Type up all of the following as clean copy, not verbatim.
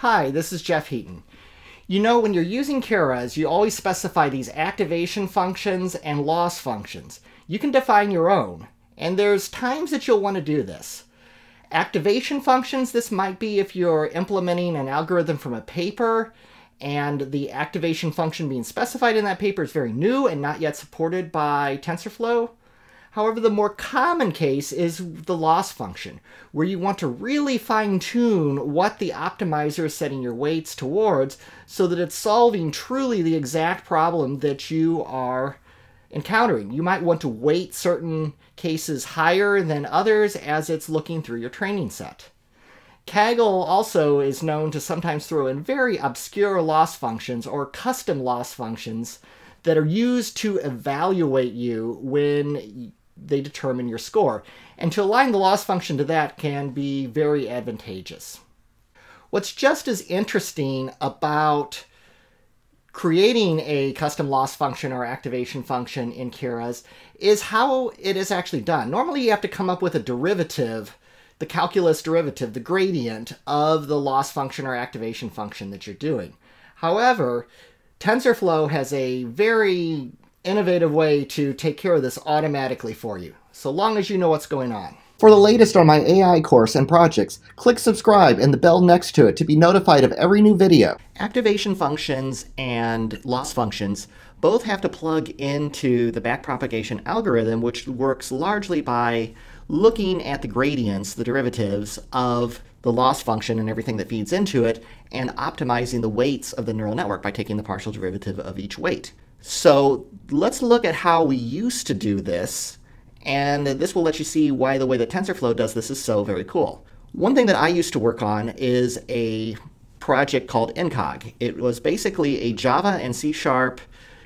Hi, this is Jeff Heaton. You know, when you're using Keras, you always specify these activation functions and loss functions. You can define your own, and there's times that you'll want to do this. Activation functions, this might be if you're implementing an algorithm from a paper, and the activation function being specified in that paper is very new and not yet supported by TensorFlow. However, the more common case is the loss function, where you want to really fine-tune what the optimizer is setting your weights towards so that it's solving truly the exact problem that you are encountering. You might want to weight certain cases higher than others as it's looking through your training set. Kaggle also is known to sometimes throw in very obscure loss functions or custom loss functions that are used to evaluate you when they determine your score. And to align the loss function to that can be very advantageous. What's just as interesting about creating a custom loss function or activation function in Keras is how it is actually done. Normally you have to come up with a derivative, the calculus derivative, the gradient of the loss function or activation function that you're doing. However, TensorFlow has a very innovative way to take care of this automatically for you, so long as you know what's going on. For the latest on my AI course and projects, click subscribe and the bell next to it to be notified of every new video. Activation functions and loss functions both have to plug into the backpropagation algorithm, which works largely by looking at the gradients, the derivatives of the loss function and everything that feeds into it, and optimizing the weights of the neural network by taking the partial derivative of each weight. So let's look at how we used to do this, and this will let you see why the way that TensorFlow does this is so very cool. One thing that I used to work on is a project called Encog. It was basically a Java and C#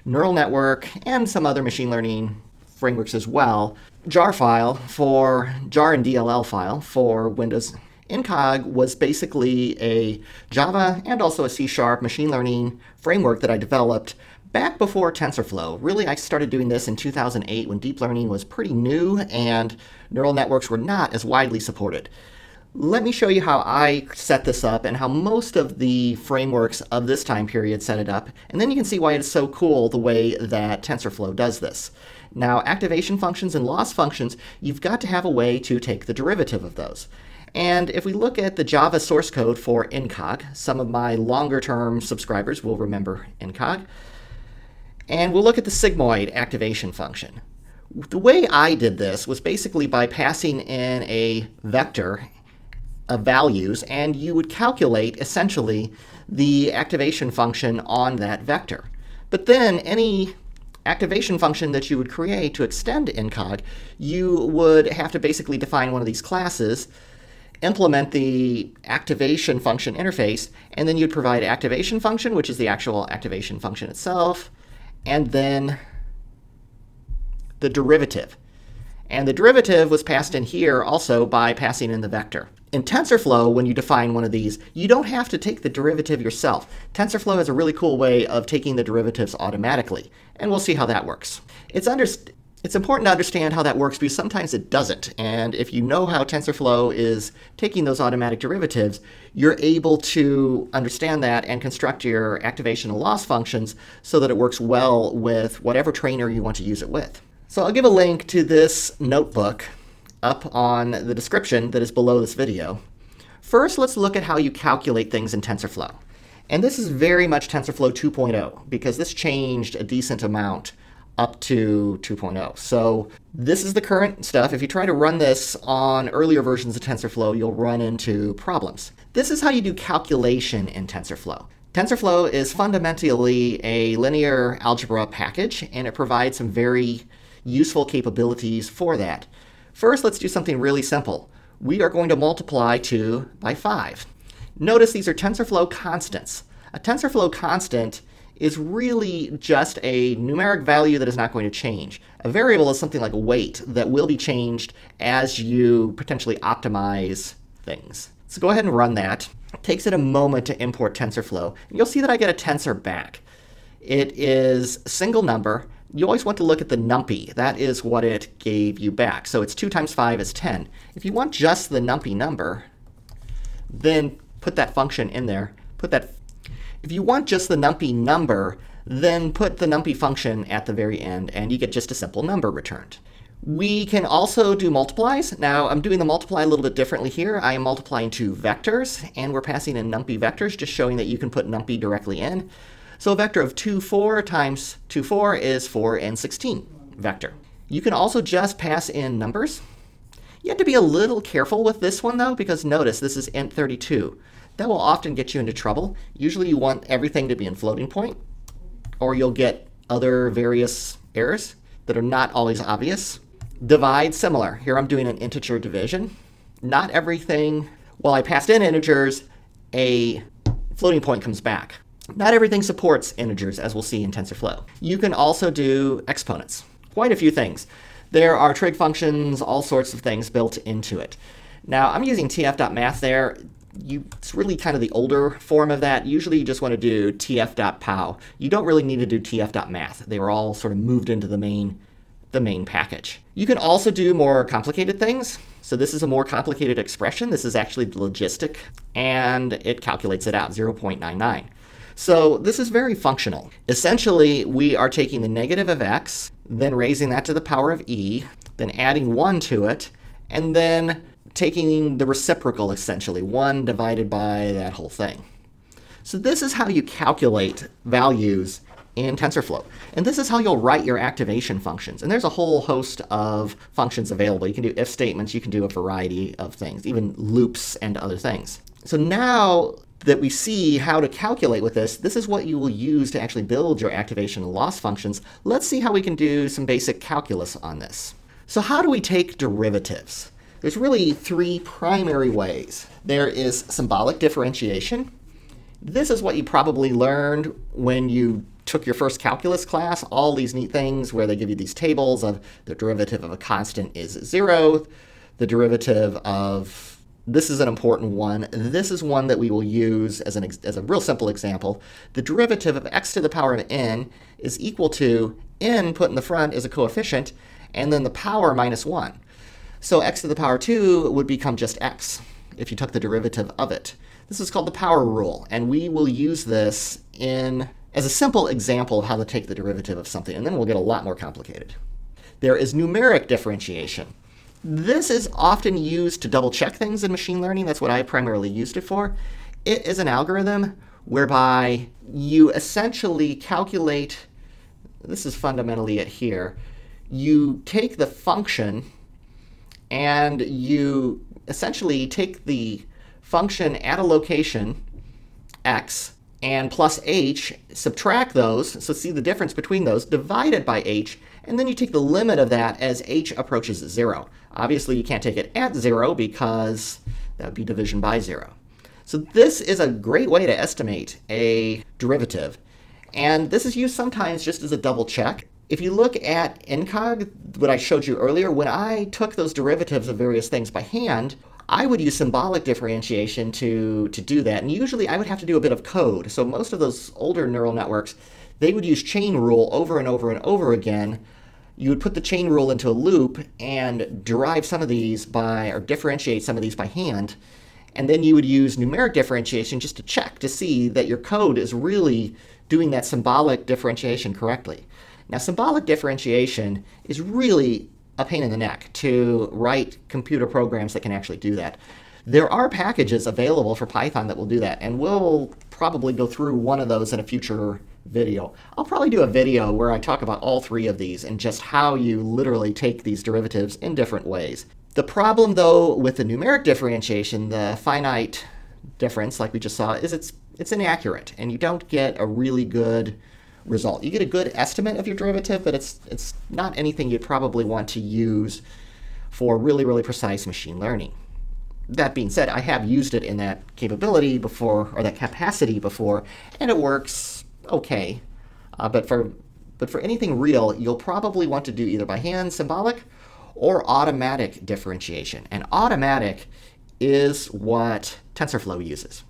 neural network and some other machine learning frameworks as well, jar and DLL file for Windows. Encog was basically a Java and also a C# machine learning framework that I developed back before TensorFlow. Really, I started doing this in 2008 when deep learning was pretty new and neural networks were not as widely supported. Let me show you how I set this up and how most of the frameworks of this time period set it up, and then you can see why it's so cool the way that TensorFlow does this. Now, activation functions and loss functions, you've got to have a way to take the derivative of those. And if we look at the Java source code for Encog, some of my longer-term subscribers will remember Encog, and we'll look at the sigmoid activation function. The way I did this was basically by passing in a vector of values, and you would calculate essentially the activation function on that vector. But then any activation function that you would create to extend Encog, you would have to basically define one of these classes, implement the activation function interface, and then you'd provide activation function, which is the actual activation function itself, and then the derivative. And the derivative was passed in here also by passing in the vector. In TensorFlow, when you define one of these, you don't have to take the derivative yourself. TensorFlow has a really cool way of taking the derivatives automatically, and we'll see how that works. It's important to understand how that works because sometimes it doesn't, and if you know how TensorFlow is taking those automatic derivatives, you're able to understand that and construct your activation and loss functions so that it works well with whatever trainer you want to use it with. So I'll give a link to this notebook up on the description that is below this video. First, let's look at how you calculate things in TensorFlow. And this is very much TensorFlow 2.0 because this changed a decent amount up to 2.0. So this is the current stuff. If you try to run this on earlier versions of TensorFlow, you'll run into problems. This is how you do calculation in TensorFlow. TensorFlow is fundamentally a linear algebra package, and it provides some very useful capabilities for that. First, let's do something really simple. We are going to multiply 2 by 5. Notice these are TensorFlow constants. A TensorFlow constant is really just a numeric value that is not going to change. A variable is something like a weight that will be changed as you potentially optimize things. So go ahead and run that. It takes it a moment to import TensorFlow. And you'll see that I get a tensor back. It is a single number. You always want to look at the numpy. That is what it gave you back. So it's 2 times 5 is 10. If you want just the numpy number, then put that function in there. put that. If you want just the numpy number, then put the numpy function at the very end, and you get just a simple number returned. We can also do multiplies. Now, I'm doing the multiply a little bit differently here. I am multiplying two vectors, and we're passing in numpy vectors, just showing that you can put numpy directly in. So a vector of 2, 4 times 2, 4 is 4 and 16 vector. You can also just pass in numbers. You have to be a little careful with this one, though, because notice this is int 32. That will often get you into trouble. Usually you want everything to be in floating point, or you'll get other various errors that are not always obvious. Divide similar. Here I'm doing an integer division. Not everything, while I passed in integers, a floating point comes back. Not everything supports integers, as we'll see in TensorFlow. You can also do exponents. Quite a few things. There are trig functions, all sorts of things built into it. Now, I'm using tf.math there. It's really kind of the older form of that. Usually you just want to do tf.pow. You don't really need to do tf.math. They were all sort of moved into the main package. You can also do more complicated things. So this is a more complicated expression. This is actually the logistic, and it calculates it out, 0.99. So this is very functional. Essentially, we are taking the negative of x, then raising that to the power of e, then adding 1 to it, and then taking the reciprocal, essentially, 1 divided by that whole thing. So this is how you calculate values in TensorFlow. And this is how you'll write your activation functions. And there's a whole host of functions available. You can do if statements. You can do a variety of things, even loops and other things. So now that we see how to calculate with this, this is what you will use to actually build your activation and loss functions. Let's see how we can do some basic calculus on this. So how do we take derivatives? There's really three primary ways. There is symbolic differentiation. This is what you probably learned when you took your first calculus class, all these neat things where they give you these tables of the derivative of a constant is 0, the derivative of this is an important one. This is one that we will use as a real simple example. The derivative of x to the power of n is equal to n put in the front is a coefficient, and then the power minus 1. So x to the power 2 would become just x if you took the derivative of it. This is called the power rule, and we will use this as a simple example of how to take the derivative of something, and then we'll get a lot more complicated. There is numeric differentiation. This is often used to double-check things in machine learning. That's what I primarily used it for. It is an algorithm whereby you essentially calculate, this is fundamentally it here, you take the function and you essentially take the function at a location, x, and plus h, subtract those, so see the difference between those, divided by h, and then you take the limit of that as h approaches 0. Obviously, you can't take it at 0 because that would be division by 0. So this is a great way to estimate a derivative. And this is used sometimes just as a double check. If you look at Encog, what I showed you earlier, when I took those derivatives of various things by hand, I would use symbolic differentiation to do that, and usually I would have to do a bit of code. So most of those older neural networks, they would use chain rule over and over and over again. You would put the chain rule into a loop and derive some of these by, or differentiate some of these by hand, and then you would use numeric differentiation just to check to see that your code is really doing that symbolic differentiation correctly. Now, symbolic differentiation is really a pain in the neck to write computer programs that can actually do that. There are packages available for Python that will do that, and we'll probably go through one of those in a future video. I'll probably do a video where I talk about all three of these and just how you literally take these derivatives in different ways. The problem, though, with the numeric differentiation, the finite difference, like we just saw, is it's inaccurate, and you don't get a really good result. You get a good estimate of your derivative, but it's not anything you'd probably want to use for really, really precise machine learning. That being said, I have used it in that capability before, or that capacity before, and it works okay. But for anything real, you'll probably want to do either by hand, symbolic, or automatic differentiation. And automatic is what TensorFlow uses.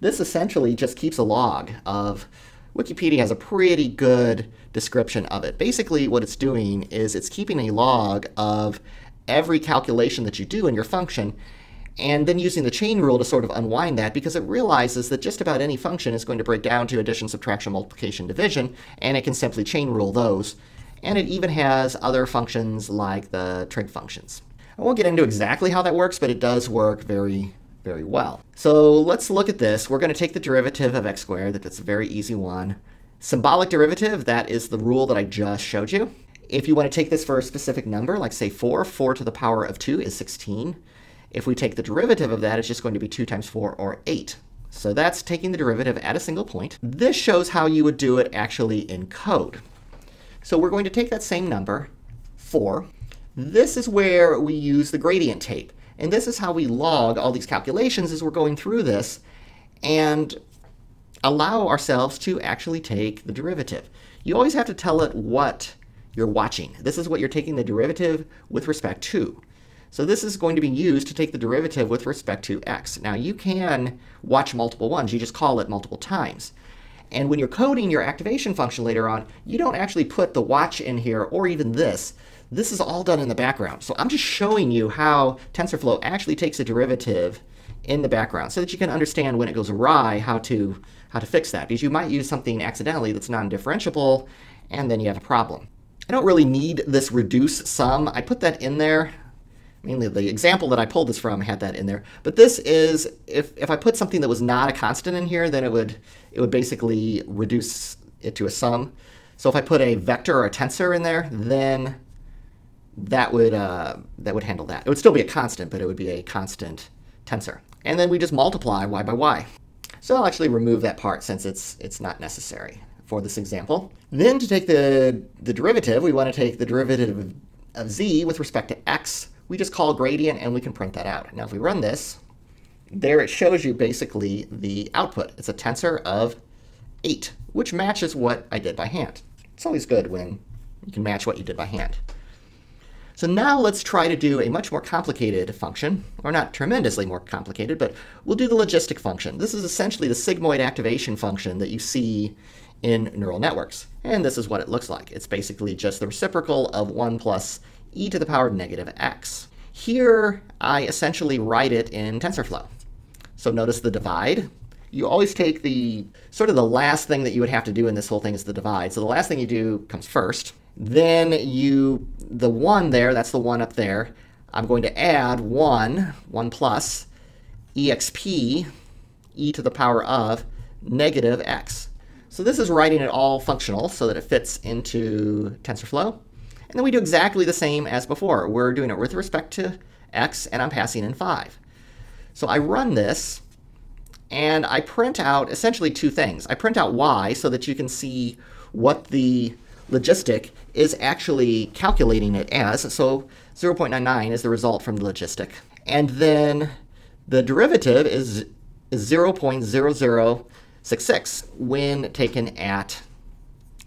This essentially just keeps a log of Wikipedia has a pretty good description of it. Basically, what it's doing is it's keeping a log of every calculation that you do in your function, and then using the chain rule to sort of unwind that, because it realizes that just about any function is going to break down to addition, subtraction, multiplication, division, and it can simply chain rule those. And it even has other functions like the trig functions. I won't get into exactly how that works, but it does work very, very well. So let's look at this. We're going to take the derivative of x squared. That's a very easy one. Symbolic derivative, that is the rule that I just showed you. If you want to take this for a specific number, like say 4, 4 to the power of 2 is 16. If we take the derivative of that, it's just going to be 2 times 4, or 8. So that's taking the derivative at a single point. This shows how you would do it actually in code. So we're going to take that same number, 4. This is where we use the gradient tape. And this is how we log all these calculations as we're going through this and allow ourselves to actually take the derivative. You always have to tell it what you're watching. This is what you're taking the derivative with respect to. So this is going to be used to take the derivative with respect to x. Now you can watch multiple ones. You just call it multiple times. And when you're coding your activation function later on, you don't actually put the watch in here or even this. This is all done in the background. So I'm just showing you how TensorFlow actually takes a derivative in the background so that you can understand when it goes awry how to fix that. Because you might use something accidentally that's non-differentiable and then you have a problem. I don't really need this reduce sum. I put that in there. Mainly the example that I pulled this from had that in there. But this is, if I put something that was not a constant in here, then it would basically reduce it to a sum. So if I put a vector or a tensor in there, then that would handle that. It would still be a constant, but it would be a constant tensor. And then we just multiply y by y. So I'll actually remove that part since it's not necessary for this example. Then to take the derivative, we want to take the derivative of z with respect to x. We just call gradient and we can print that out. Now if we run this, there it shows you basically the output. It's a tensor of 8, which matches what I did by hand. It's always good when you can match what you did by hand. So now let's try to do a much more complicated function, or not tremendously more complicated, but we'll do the logistic function. This is essentially the sigmoid activation function that you see in neural networks. And this is what it looks like. It's basically just the reciprocal of 1 plus e to the power of negative x. Here, I essentially write it in TensorFlow. So notice the divide. You always take the sort of the last thing that you would have to do in this whole thing is the divide. So the last thing you do comes first. Then the 1 there, that's the 1 up there. I'm going to add 1 plus exp e to the power of negative x. So this is writing it all functional so that it fits into TensorFlow. And then we do exactly the same as before. We're doing it with respect to x, and I'm passing in 5. So I run this, and I print out essentially two things. I print out y so that you can see what the logistic is actually calculating it as. So 0.99 is the result from the logistic. And then the derivative is 0.0066 when taken at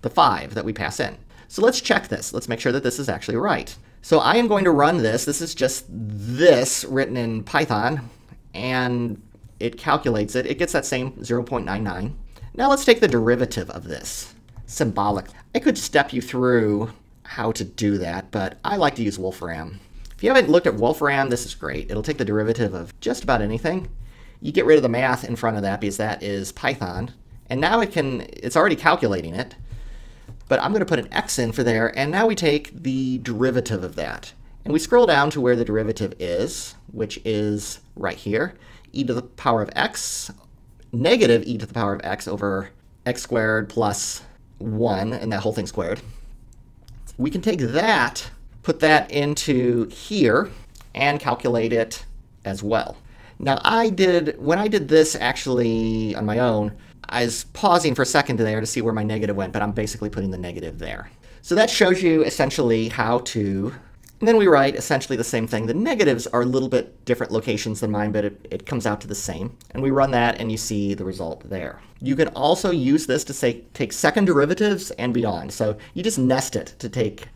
the 5 that we pass in. So let's check this. Let's make sure that this is actually right. So I am going to run this. This is just this written in Python. And it calculates it. It gets that same 0.99. Now let's take the derivative of this, symbolic. I could step you through how to do that, but I like to use Wolfram. If you haven't looked at Wolfram, this is great. It'll take the derivative of just about anything. You get rid of the math in front of that because that is Python. And now it's already calculating it. But I'm going to put an x in for there, and now we take the derivative of that. And we scroll down to where the derivative is, which is right here, e to the power of x, negative e to the power of x over x squared plus 1, and that whole thing squared. We can take that, put that into here, and calculate it as well. Now when I did this actually on my own, I was pausing for a second there to see where my negative went, but I'm basically putting the negative there. So that shows you essentially how to, and then we write essentially the same thing. The negatives are a little bit different locations than mine, but it comes out to the same. And we run that and you see the result there. You can also use this to say take second derivatives and beyond. So you just nest it to take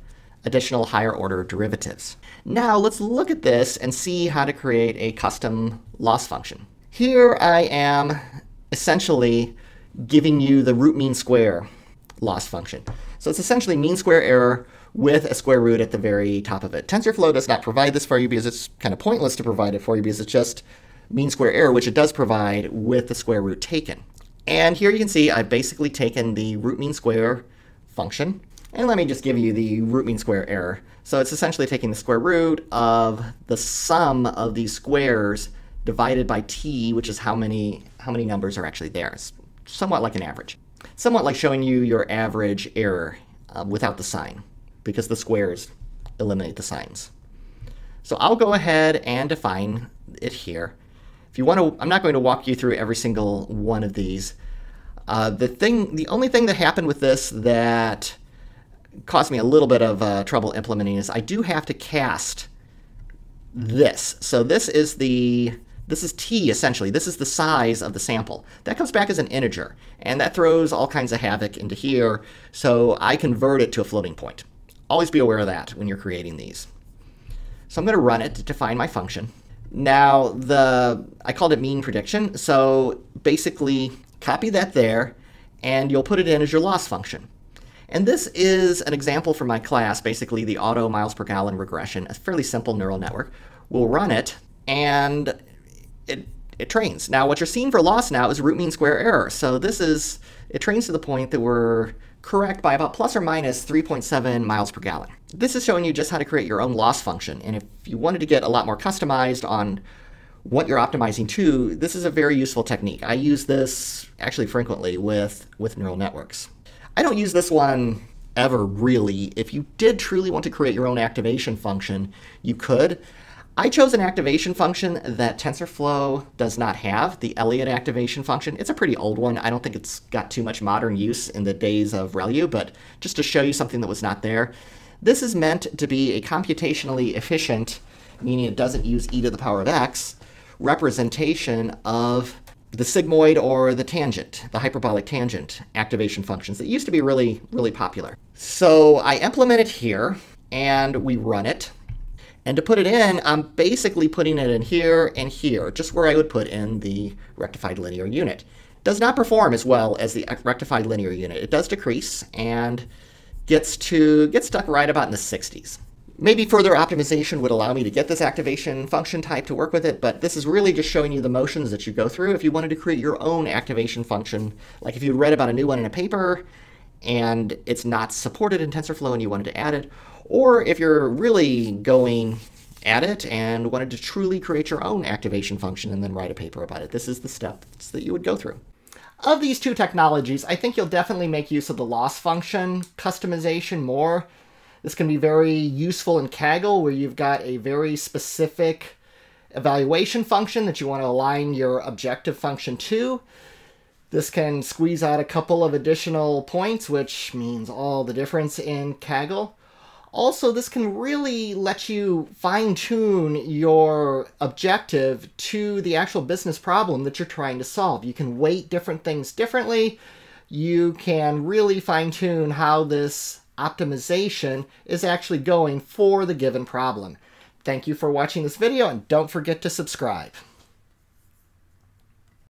additional higher order derivatives. Now let's look at this and see how to create a custom loss function. Here I am essentially giving you the root mean square loss function. So it's essentially mean square error with a square root at the very top of it. TensorFlow does not provide this for you because it's kind of pointless to provide it for you because it's just mean square error, which it does provide with the square root taken. And here you can see I've basically taken the root mean square function. And let me just give you the root mean square error. So it's essentially taking the square root of the sum of these squares divided by t, which is how many numbers are actually there. It's somewhat like an average. Somewhat like showing you your average error without the sign, because the squares eliminate the signs. So I'll go ahead and define it here. If you want to, I'm not going to walk you through every single one of these. The only thing that happened with this that caused me a little bit of trouble implementing is I do have to cast this. So this is t essentially. This is the size of the sample. That comes back as an integer, and that throws all kinds of havoc into here. So I convert it to a floating point. Always be aware of that when you're creating these. So I'm going to run it to define my function. Now I called it mean prediction. So basically copy that there, and you'll put it in as your loss function. And this is an example from my class, basically the auto miles per gallon regression, a fairly simple neural network. We'll run it, and it trains. Now what you're seeing for loss now is root mean square error. So this is, it trains to the point that we're correct by about plus or minus 3.7 miles per gallon. This is showing you just how to create your own loss function. And if you wanted to get a lot more customized on what you're optimizing to, this is a very useful technique. I use this actually frequently with neural networks. I don't use this one ever really. If you did truly want to create your own activation function, you could. I chose an activation function that TensorFlow does not have, the Elliott activation function. It's a pretty old one. I don't think it's got too much modern use in the days of ReLU, but just to show you something that was not there. This is meant to be a computationally efficient, meaning it doesn't use e to the power of x, representation of the sigmoid or the tangent, the hyperbolic tangent activation functions that used to be really, really popular. So I implement it here, and we run it. And to put it in, I'm basically putting it in here and here, just where I would put in the rectified linear unit. It does not perform as well as the rectified linear unit. It does decrease and gets stuck right about in the 60s. Maybe further optimization would allow me to get this activation function type to work with it, but this is really just showing you the motions that you go through if you wanted to create your own activation function. Like if you read about a new one in a paper and it's not supported in TensorFlow and you wanted to add it, or if you're really going at it and wanted to truly create your own activation function and then write a paper about it. This is the steps that you would go through. Of these two technologies, I think you'll definitely make use of the loss function customization more. This can be very useful in Kaggle, where you've got a very specific evaluation function that you want to align your objective function to. This can squeeze out a couple of additional points, which means all the difference in Kaggle. Also, this can really let you fine-tune your objective to the actual business problem that you're trying to solve. You can weight different things differently. You can really fine-tune how this optimization is actually going for the given problem. Thank you for watching this video, and don't forget to subscribe.